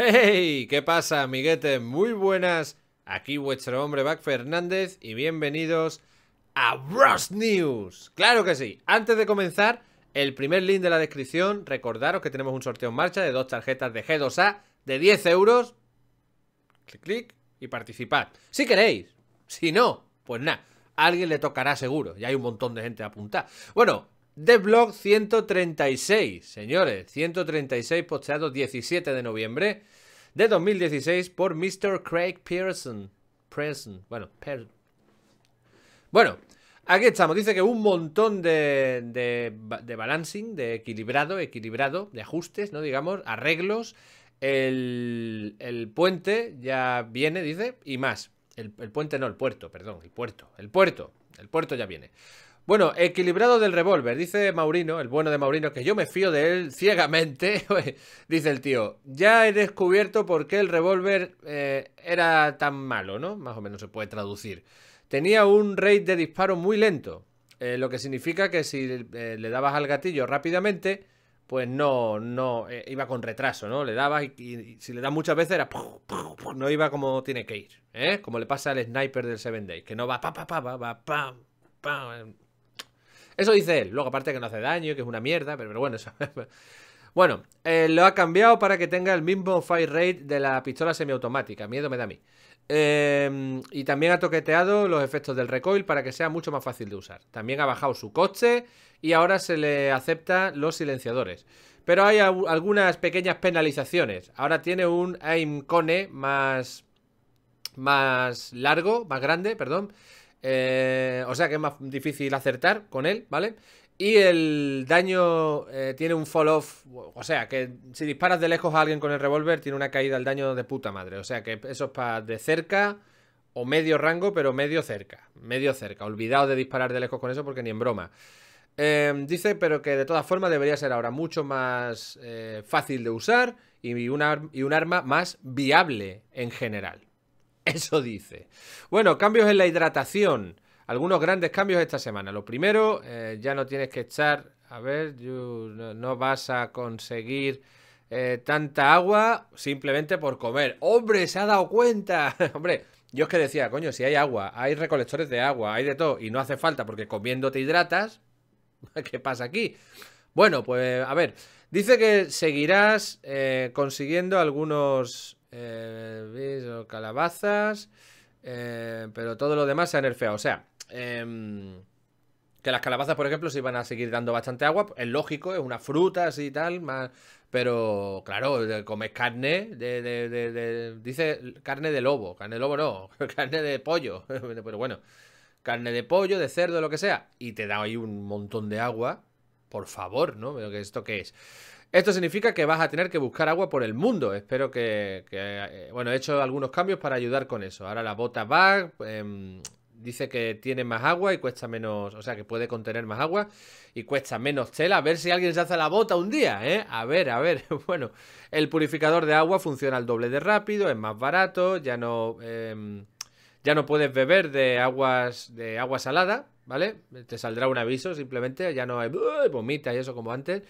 ¡Hey! ¿Qué pasa, amiguetes? Muy buenas, aquí vuestro hombre Buck Fernández y bienvenidos a Bros News. ¡Claro que sí! Antes de comenzar, el primer link de la descripción, recordaros que tenemos un sorteo en marcha de dos tarjetas de G2A de 10 euros. Clic, clic y participad. Si queréis, si no, pues nada, a alguien le tocará seguro. Ya hay un montón de gente apuntada. Bueno, Devlog 136, señores, 136 posteados 17 de noviembre de 2016 por Mr. Craig Pearson. Bueno, aquí estamos. Dice que un montón de balancing, de equilibrado, de ajustes, ¿no? Digamos, arreglos. El puente ya viene, dice, y más. El puente no, el puerto, perdón, el puerto ya viene. Bueno, equilibrado del revólver, dice Maurino, el bueno de Maurino, que yo me fío de él ciegamente, dice el tío, ya he descubierto por qué el revólver era tan malo, ¿no? Más o menos se puede traducir. Tenía un rate de disparo muy lento, lo que significa que si le dabas al gatillo rápidamente, pues no iba con retraso, ¿no? Le dabas y si le das muchas veces era... no iba como tiene que ir, ¿eh? Como le pasa al sniper del 7 Day, que no va pa, pa, pa. Eso dice él. Luego, aparte que no hace daño, que es una mierda, pero bueno, eso... Bueno, lo ha cambiado para que tenga el mismo fire rate de la pistola semiautomática. Miedo me da a mí. Y también ha toqueteado los efectos del recoil para que sea mucho más fácil de usar. También ha bajado su coste y ahora se le acepta los silenciadores. Pero hay algunas pequeñas penalizaciones. Ahora tiene un aim cone más largo, más grande, perdón. O sea que es más difícil acertar con él, ¿vale? Y el daño tiene un fall-off, o sea que si disparas de lejos a alguien con el revólver tiene una caída el daño de puta madre. O sea que eso es para de cerca o medio rango, pero medio cerca. Olvidaos de disparar de lejos con eso porque ni en broma. Dice, pero que de todas formas debería ser ahora mucho más fácil de usar y un arma más viable en general. Eso dice. Bueno, cambios en la hidratación. Algunos grandes cambios esta semana. Lo primero, ya no tienes que echar... A ver, no vas a conseguir tanta agua simplemente por comer. ¡Hombre, se ha dado cuenta! Hombre, yo es que decía, coño, si hay agua, hay recolectores de agua, hay de todo, y no hace falta porque comiendo te hidratas. ¿Qué pasa aquí? Bueno, pues a ver. Dice que seguirás consiguiendo algunos... calabazas, pero todo lo demás se ha nerfeado. O sea, que las calabazas, por ejemplo, se van a seguir dando bastante agua. Es lógico, es una fruta así y tal, más, pero claro, comes carne dice carne de lobo no, carne de pollo, pero bueno, carne de pollo, de cerdo, lo que sea, y te da ahí un montón de agua. Por favor, ¿no? Pero que esto qué es. Esto significa que vas a tener que buscar agua por el mundo. Espero que bueno, he hecho algunos cambios para ayudar con eso. Ahora la bota va, dice que tiene más agua y cuesta menos... O sea, que puede contener más agua y cuesta menos tela. A ver si alguien se hace la bota un día, ¿eh? A ver. Bueno, el purificador de agua funciona al doble de rápido, es más barato. Ya no puedes beber de agua salada, ¿vale? Te saldrá un aviso simplemente. Ya no hay vomita y eso como antes.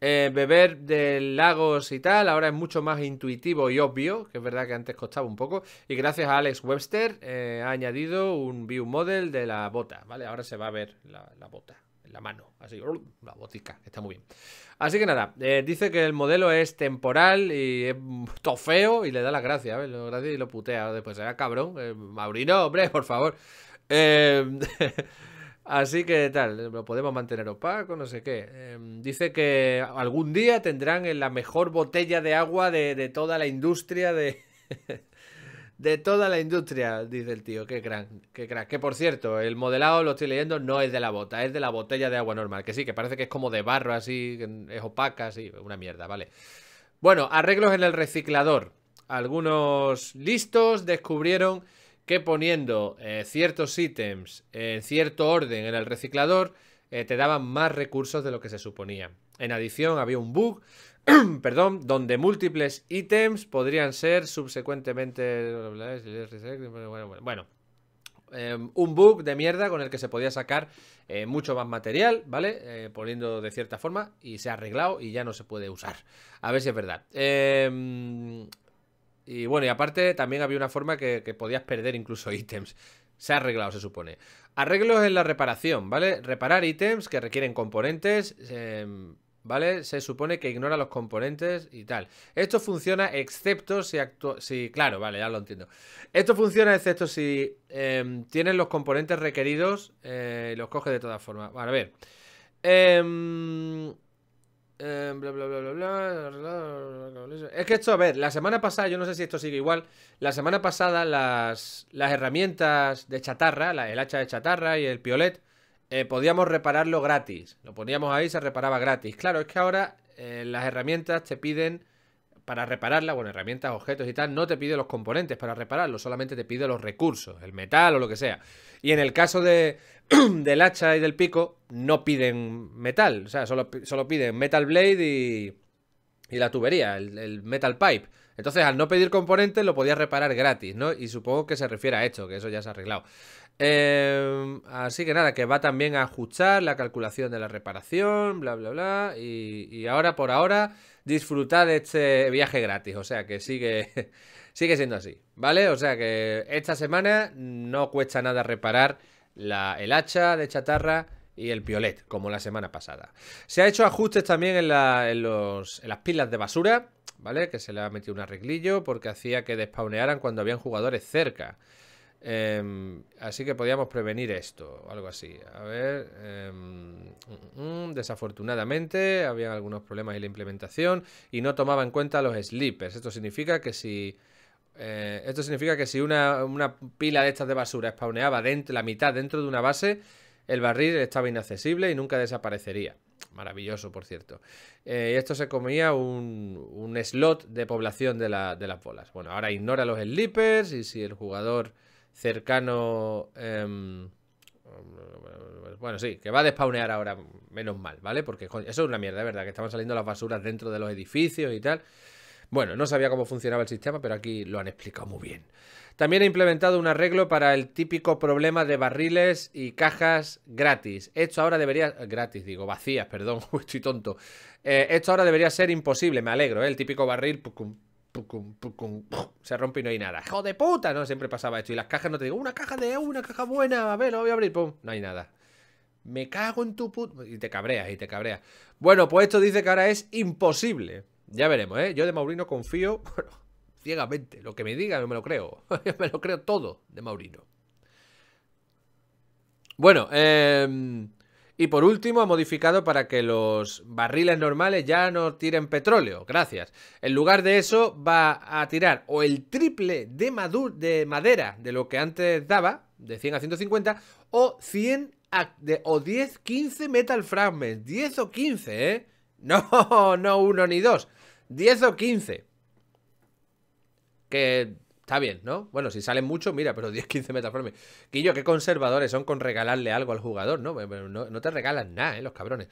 Beber de lagos y tal, ahora es mucho más intuitivo y obvio, que es verdad que antes costaba un poco. Y gracias a Alex Webster ha añadido un view model de la bota, ¿vale? Ahora se va a ver la bota en la mano, así, la botica, está muy bien. Así que nada, dice que el modelo es temporal y es tofeo y le da las gracias, ¿ves? Lo gracias y lo putea, después será cabrón, Maurino, hombre, por favor. Así que tal, lo podemos mantener opaco, no sé qué. Dice que algún día tendrán la mejor botella de agua de toda la industria. De toda la industria, dice el tío. Qué gran, qué crack. Que por cierto, el modelado, lo estoy leyendo, no es de la bota, es de la botella de agua normal. Que sí, que parece que es como de barro así, es opaca, así, una mierda, vale. Bueno, arreglos en el reciclador. Algunos listos descubrieron... que poniendo ciertos ítems en cierto orden en el reciclador te daban más recursos de lo que se suponía. En adición, había un bug, perdón, donde múltiples ítems podrían ser subsecuentemente... Bueno, un bug de mierda con el que se podía sacar mucho más material, ¿vale? Poniendo de cierta forma y se ha arreglado y ya no se puede usar. A ver si es verdad. Y bueno, y aparte también había una forma que podías perder incluso ítems. Se ha arreglado, se supone. Arreglos en la reparación, ¿vale? Reparar ítems que requieren componentes, ¿vale? Se supone que ignora los componentes y tal. Esto funciona excepto si... claro, vale, ya lo entiendo. Esto funciona excepto si tienes los componentes requeridos y los coges de todas formas. Bueno, a ver. Bla, bla, bla, bla, bla. Es que esto, a ver, la semana pasada, yo no sé si esto sigue igual. La semana pasada las herramientas de chatarra, el hacha de chatarra y el piolet, podíamos repararlo gratis. Lo poníamos ahí y se reparaba gratis. Claro, es que ahora las herramientas te piden para repararla, bueno, herramientas, objetos y tal, no te pide los componentes para repararlo, solamente te pide los recursos, el metal o lo que sea. Y en el caso de del hacha y del pico, no piden metal, o sea, solo piden metal blade y la tubería, el metal pipe. Entonces, al no pedir componentes, lo podías reparar gratis, ¿no? Y supongo que se refiere a esto, que eso ya se ha arreglado. Así que nada, que va también a ajustar la calculación de la reparación, bla, bla, bla. Y ahora, por ahora, disfrutad de este viaje gratis. O sea, que sigue siendo así, ¿vale? O sea, que esta semana no cuesta nada reparar el hacha de chatarra y el piolet, como la semana pasada. Se ha hecho ajustes también en las pilas de basura, ¿vale? Que se le ha metido un arreglillo porque hacía que despawnearan cuando habían jugadores cerca. Así que podíamos prevenir esto o algo así. A ver, desafortunadamente había algunos problemas en la implementación y no tomaba en cuenta los sleepers. Esto significa que si una pila de estas de basura spawneaba la mitad dentro de una base, el barril estaba inaccesible y nunca desaparecería. Maravilloso, por cierto. Esto se comía un slot de población de las bolas. Bueno, ahora ignora los sleepers y si el jugador cercano... bueno, sí, que va a despawnear ahora, menos mal, ¿vale? Porque joder, eso es una mierda, ¿verdad? Que estaban saliendo las basuras dentro de los edificios y tal. Bueno, no sabía cómo funcionaba el sistema, pero aquí lo han explicado muy bien. También he implementado un arreglo para el típico problema de barriles y cajas gratis. Esto ahora debería... Gratis, digo, vacías, perdón, estoy tonto. Esto ahora debería ser imposible, me alegro, ¿eh? El típico barril... se rompe y no hay nada. ¡Hijo de puta! No, siempre pasaba esto. Y las cajas no te digo, una caja buena, a ver, lo voy a abrir, pum, no hay nada. Me cago en tu puta... Y te cabreas, y te cabreas. Bueno, pues esto dice que ahora es imposible. Ya veremos, ¿eh? Yo de Maurino confío... ciegamente, lo que me diga no me lo creo. Me lo creo todo de Maurino. Bueno, y por último ha modificado para que los barriles normales ya no tiren petróleo, gracias. En lugar de eso va a tirar o el triple de madera de lo que antes daba, de 100 a 150, o 10, 15 metal fragments, 10 o 15, ¿eh? No uno ni dos, 10 o 15. Que está bien, ¿no? Bueno, si salen mucho, mira, pero 10, 15 metaformes. Quillo, qué conservadores son con regalarle algo al jugador, ¿no? No te regalan nada, ¿eh? Los cabrones.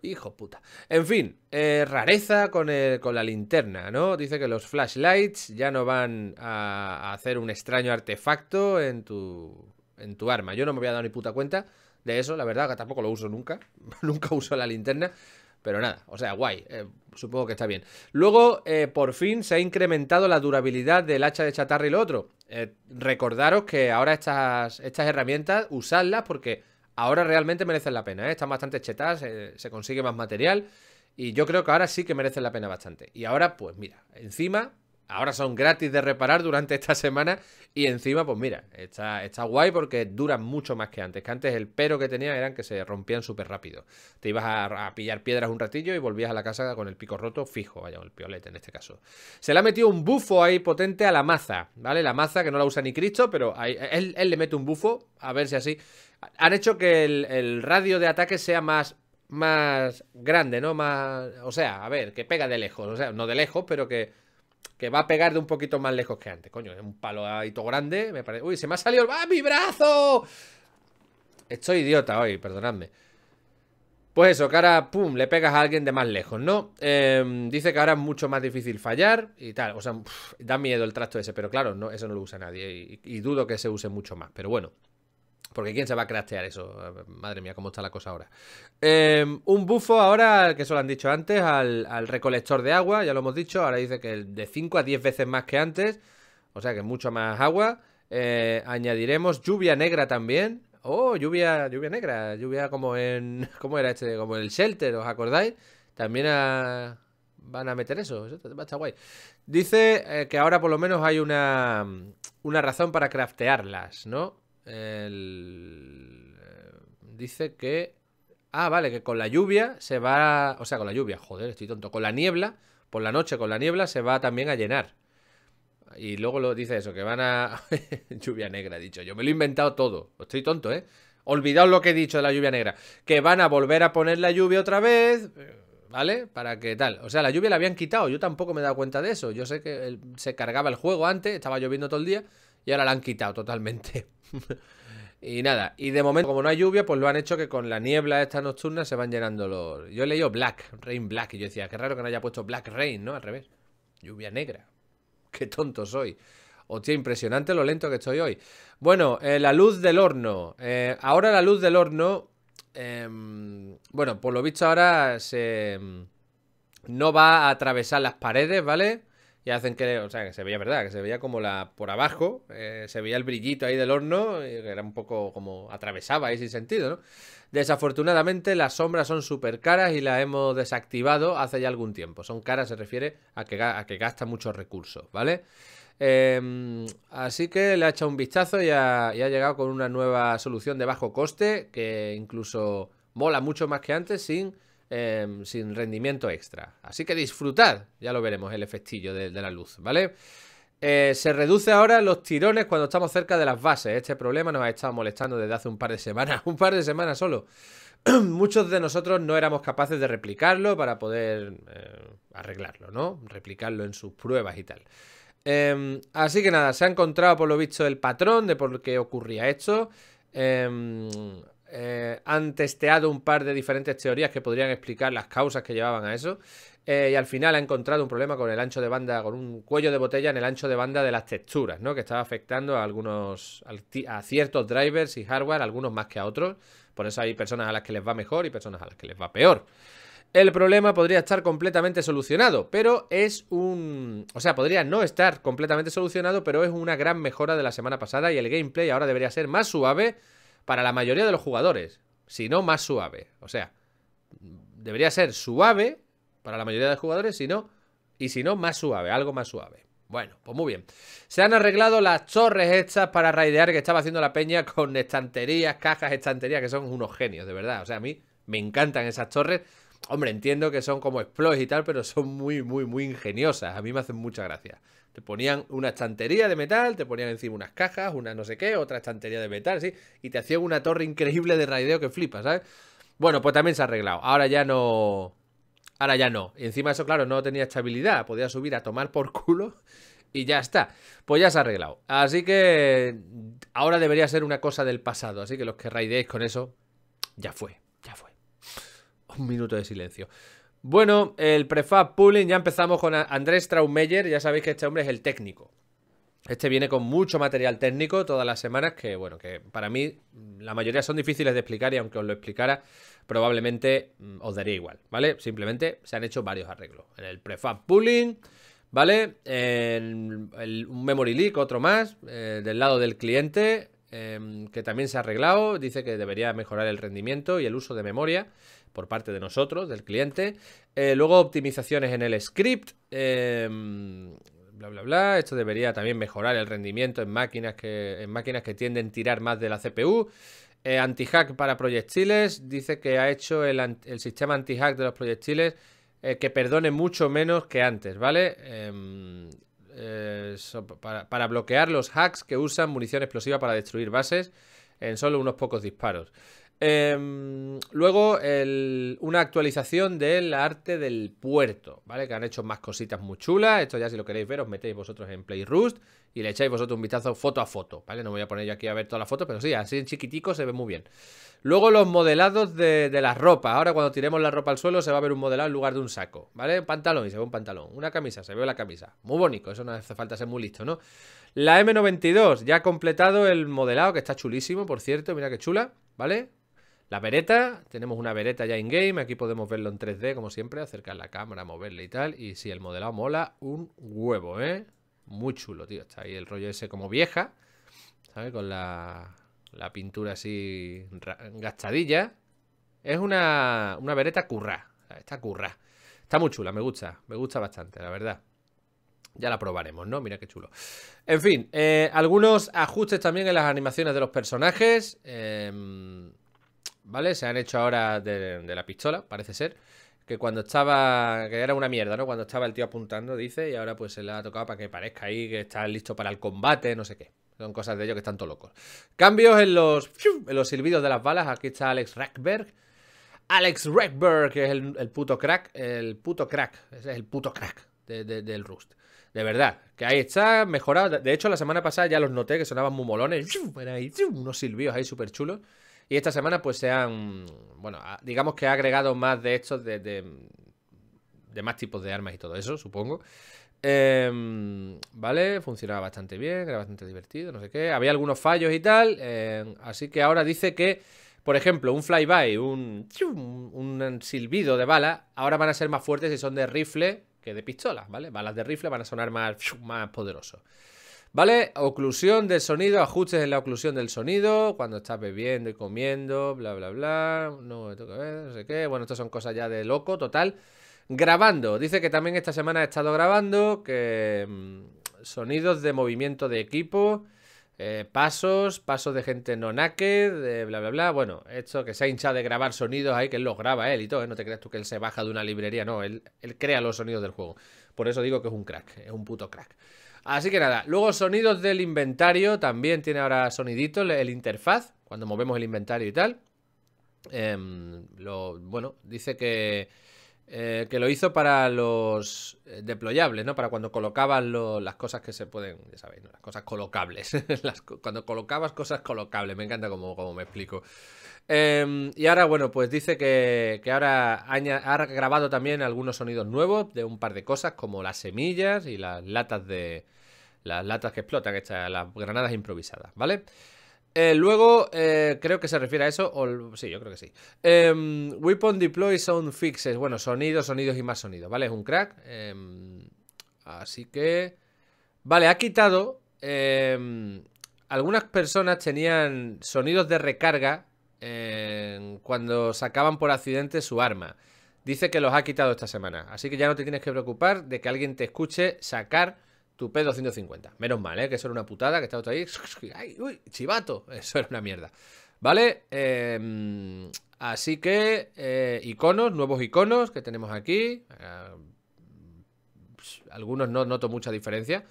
Hijo puta. En fin, rareza con la linterna, ¿no? Dice que los flashlights ya no van a hacer un extraño artefacto en tu arma. Yo no me voy a dar ni puta cuenta de eso, la verdad, que tampoco lo uso nunca. Nunca uso la linterna. Pero nada, o sea, guay, supongo que está bien. Luego, por fin, se ha incrementado la durabilidad del hacha de chatarra y lo otro. Recordaros que ahora estas herramientas, usadlas porque ahora realmente merecen la pena, ¿eh? Están bastante chetadas, se consigue más material y yo creo que ahora sí que merecen la pena bastante. Y ahora, pues mira, encima, ahora son gratis de reparar durante esta semana y encima, pues mira, está guay porque duran mucho más que antes. Que antes el pero que tenía eran que se rompían súper rápido. Te ibas a pillar piedras un ratillo y volvías a la casa con el pico roto fijo, vaya, el piolete en este caso. Se le ha metido un bufo ahí potente a la maza, ¿vale? La maza que no la usa ni Cristo, pero él le mete un bufo, a ver si así. Han hecho que el radio de ataque sea más grande, ¿no? Más, o sea, a ver, que pega de lejos, o sea, no de lejos, pero que va a pegar de un poquito más lejos que antes. Coño, es un paloadito grande, me parece. ¡Uy, se me ha salido! ¡Ah, mi brazo! Estoy idiota hoy, perdonadme. Pues eso, que ahora, pum, le pegas a alguien de más lejos, ¿no? Dice que ahora es mucho más difícil fallar y tal. O sea, da miedo el trasto ese, pero claro, no, eso no lo usa nadie y dudo que se use mucho más, pero bueno. Porque ¿quién se va a craftear eso? Madre mía, cómo está la cosa ahora. Un bufo ahora, que eso lo han dicho antes, al recolector de agua, ya lo hemos dicho. Ahora dice que el de 5 a 10 veces más que antes. O sea que mucho más agua. Añadiremos lluvia negra también. Oh, lluvia negra. Lluvia como en... ¿Cómo era este? Como el shelter, ¿os acordáis? También van a meter eso. Eso va a estar guay. Dice que ahora por lo menos hay una razón para craftearlas, ¿no? Dice que... Ah, vale, que con la lluvia se va... O sea, con la lluvia, joder, estoy tonto. Con la niebla, por la noche con la niebla se va también a llenar. Y luego lo dice eso, que van a... lluvia negra, he dicho. Yo me lo he inventado todo. Estoy tonto, ¿eh? Olvidaos lo que he dicho de la lluvia negra. Que van a volver a poner la lluvia otra vez... ¿Vale? Para que tal. O sea, la lluvia la habían quitado. Yo tampoco me he dado cuenta de eso. Yo sé que se cargaba el juego antes, estaba lloviendo todo el día y ahora la han quitado totalmente. Y nada. Y de momento, como no hay lluvia, pues lo han hecho que con la niebla esta nocturna se van llenando los... Yo he leído Black, Rain Black, y yo decía, qué raro que no haya puesto Black Rain, ¿no? Al revés. Lluvia negra. Qué tonto soy. Hostia, impresionante lo lento que estoy hoy. Bueno, la luz del horno. Ahora la luz del horno... bueno, por lo visto ahora no va a atravesar las paredes, ¿vale? Y hacen que, o sea, que se veía, ¿verdad? Que se veía como por abajo, se veía el brillito ahí del horno, y era un poco como atravesaba ahí sin sentido, ¿no? Desafortunadamente las sombras son súper caras y las hemos desactivado hace ya algún tiempo. Son caras, se refiere a que gasta muchos recursos, ¿vale? Así que le ha echado un vistazo y ha llegado con una nueva solución de bajo coste que incluso mola mucho más que antes sin rendimiento extra. Así que disfrutad, ya lo veremos, el efectillo de la luz, ¿vale? Se reduce ahora los tirones cuando estamos cerca de las bases. Este problema nos ha estado molestando desde hace un par de semanas solo. Muchos de nosotros no éramos capaces de replicarlo para poder arreglarlo, ¿no? Replicarlo en sus pruebas y tal. Así que nada, se ha encontrado por lo visto el patrón de por qué ocurría esto. Han testeado un par de diferentes teorías que podrían explicar las causas que llevaban a eso, y al final ha encontrado un problema con el ancho de banda, con un cuello de botella en el ancho de banda de las texturas, ¿no? Que estaba afectando a ciertos drivers y hardware, algunos más que a otros. Por eso hay personas a las que les va mejor y personas a las que les va peor. El problema podría estar completamente solucionado, pero es un... O sea, podría no estar completamente solucionado, pero es una gran mejora de la semana pasada y el gameplay ahora debería ser más suave para la mayoría de los jugadores. Si no, más suave. O sea, debería ser suave para la mayoría de los jugadores, si no, más suave, algo más suave. Bueno, pues muy bien. Se han arreglado las torres estas para raidear que estaba haciendo la peña con estanterías, cajas, estanterías, que son unos genios, de verdad. O sea, a mí me encantan esas torres. Hombre, entiendo que son como exploits y tal, pero son muy, muy, muy ingeniosas. A mí me hacen mucha gracia. Te ponían una estantería de metal, te ponían encima unas cajas, una no sé qué, otra estantería de metal, sí, y te hacían una torre increíble de raideo que flipas, ¿sabes? Bueno, pues también se ha arreglado. Ahora ya no. Y encima eso, claro, no tenía estabilidad. Podía subir a tomar por culo y ya está. Pues ya se ha arreglado. Así que ahora debería ser una cosa del pasado. Así que los que raideéis con eso, ya fue. Un minuto de silencio. Bueno, el prefab pooling, ya empezamos con Andrés Traumeyer. Ya sabéis que este hombre es el técnico. Este viene con mucho material técnico todas las semanas que, bueno, que para mí la mayoría son difíciles de explicar y aunque os lo explicara probablemente os daría igual, ¿vale? Simplemente se han hecho varios arreglos. En el prefab pooling, ¿vale? En un memory leak, otro más, del lado del cliente, que también se ha arreglado. Dice que debería mejorar el rendimiento y el uso de memoria por parte de nosotros, del cliente. Luego optimizaciones en el script, bla, bla, bla. Esto debería también mejorar el rendimiento en máquinas que tienden a tirar más de la CPU. Anti-hack para proyectiles. Dice que ha hecho el sistema anti-hack de los proyectiles que perdone mucho menos que antes, ¿vale? Para bloquear los hacks que usan munición explosiva para destruir bases en solo unos pocos disparos. Luego una actualización del arte del puerto, ¿vale? Que han hecho más cositas muy chulas. Esto ya, si lo queréis ver, os metéis vosotros en Play Rust y le echáis vosotros un vistazo foto a foto, ¿vale? No me voy a poner yo aquí a ver todas las fotos, pero sí, así en chiquitico se ve muy bien. Luego los modelados de la ropa. Ahora cuando tiremos la ropa al suelo se va a ver un modelado en lugar de un saco, ¿vale? Un pantalón y se ve un pantalón. Una camisa, se ve la camisa. Muy bonito, eso no hace falta ser muy listo, ¿no? La M92, ya ha completado el modelado, que está chulísimo, por cierto. Mira qué chula, ¿vale? La Beretta, tenemos una Beretta ya in-game. Aquí podemos verlo en 3D, como siempre. Acercar la cámara, moverle y tal. Y sí, el modelado mola un huevo, ¿eh? Muy chulo, tío. Está ahí el rollo ese como vieja, ¿sabes? Con la pintura así gastadilla. Es una Beretta currá. Está currá. Está muy chula, me gusta bastante, la verdad. Ya la probaremos, ¿no? Mira qué chulo. En fin, algunos ajustes también en las animaciones de los personajes. ¿Vale? Se han hecho ahora de la pistola, parece ser. Que cuando estaba... Que era una mierda, ¿no? Cuando estaba el tío apuntando, dice. Y ahora pues se le ha tocado para que parezca ahí que está listo para el combate, no sé qué. Son cosas de ellos que están todos locos. Cambios en los silbidos de las balas. Aquí está Alex Rackberg. Alex Rackberg, que es el puto crack. El puto crack. Ese es el puto crack del Rust. De verdad, que ahí está mejorado. De hecho, la semana pasada ya los noté que sonaban muy molones. Unos silbidos ahí súper chulos. Y esta semana pues se han... Bueno, digamos que ha agregado más de estos de más tipos de armas y todo eso, supongo. Vale, funcionaba bastante bien, era bastante divertido, no sé qué. Había algunos fallos y tal. Así que ahora dice que, por ejemplo, un flyby, un silbido de bala, ahora van a ser más fuertes si son de rifle que de pistola, ¿vale? Balas de rifle van a sonar más poderosos. ¿Vale? Oclusión del sonido, ajustes en la oclusión del sonido, cuando estás bebiendo y comiendo, bla, bla, bla, no me toca ver, no sé qué. Bueno, estas son cosas ya de loco, total. Grabando, dice que también esta semana he estado grabando, que sonidos de movimiento de equipo, pasos de gente no naked, bla, bla, bla. Bueno, esto que se ha hinchado de grabar sonidos ahí, que él los graba él y todo, ¿eh? No te creas tú que él se baja de una librería, no, él crea los sonidos del juego. Por eso digo que es un crack, es un puto crack. Así que nada, luego sonidos del inventario, también tiene ahora soniditos, el interfaz, cuando movemos el inventario y tal. Bueno, dice que lo hizo para los deployables, ¿no? Para cuando colocabas las cosas que se pueden, ya sabéis, ¿no? Las cosas colocables, cuando colocabas cosas colocables, me encanta como me explico. Y ahora, bueno, pues dice que ahora ha grabado también algunos sonidos nuevos de un par de cosas, como las semillas y las latas que explotan, las granadas improvisadas, ¿vale? Luego, creo que se refiere a eso, sí, yo creo que sí. Weapon Deploy Sound Fixes, bueno, sonidos y más sonidos, ¿vale? Es un crack. Así que... Vale, ha quitado... Algunas personas tenían sonidos de recarga cuando sacaban por accidente su arma. Dice que los ha quitado esta semana. Así que ya no te tienes que preocupar de que alguien te escuche sacar tu P250. Menos mal, ¿eh? Que eso era una putada, que estaba todo ahí. ¡Ay, uy, chivato! Eso era una mierda. ¿Vale? Así que iconos, nuevos iconos que tenemos aquí. Algunos no noto mucha diferencia,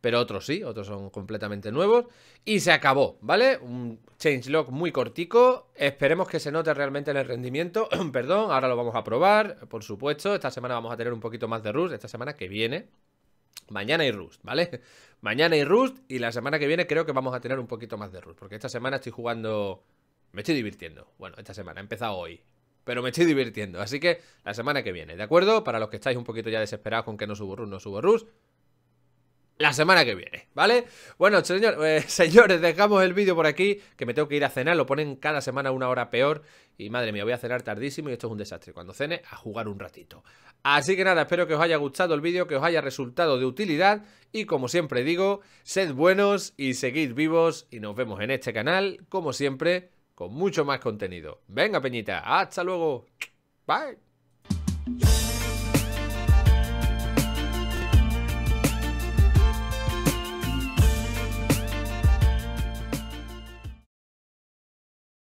pero otros sí, otros son completamente nuevos. Y se acabó, ¿vale? Un changelog muy cortico. Esperemos que se note realmente en el rendimiento. Perdón, ahora lo vamos a probar, por supuesto. Esta semana vamos a tener un poquito más de Rust. Esta semana que viene. Mañana hay Rust, ¿vale? Mañana hay Rust y la semana que viene creo que vamos a tener un poquito más de Rust. Porque esta semana estoy jugando... Me estoy divirtiendo. Bueno, esta semana, he empezado hoy. Pero me estoy divirtiendo. Así que la semana que viene, ¿de acuerdo? Para los que estáis un poquito ya desesperados con que no subo Rust... La semana que viene, ¿vale? Bueno, señores, dejamos el vídeo por aquí, que me tengo que ir a cenar. Lo ponen cada semana una hora peor. Y madre mía, voy a cenar tardísimo y esto es un desastre. Cuando cene, a jugar un ratito. Así que nada, espero que os haya gustado el vídeo, que os haya resultado de utilidad. Y como siempre digo, sed buenos y seguid vivos. Y nos vemos en este canal, como siempre, con mucho más contenido. Venga, peñita, hasta luego. Bye.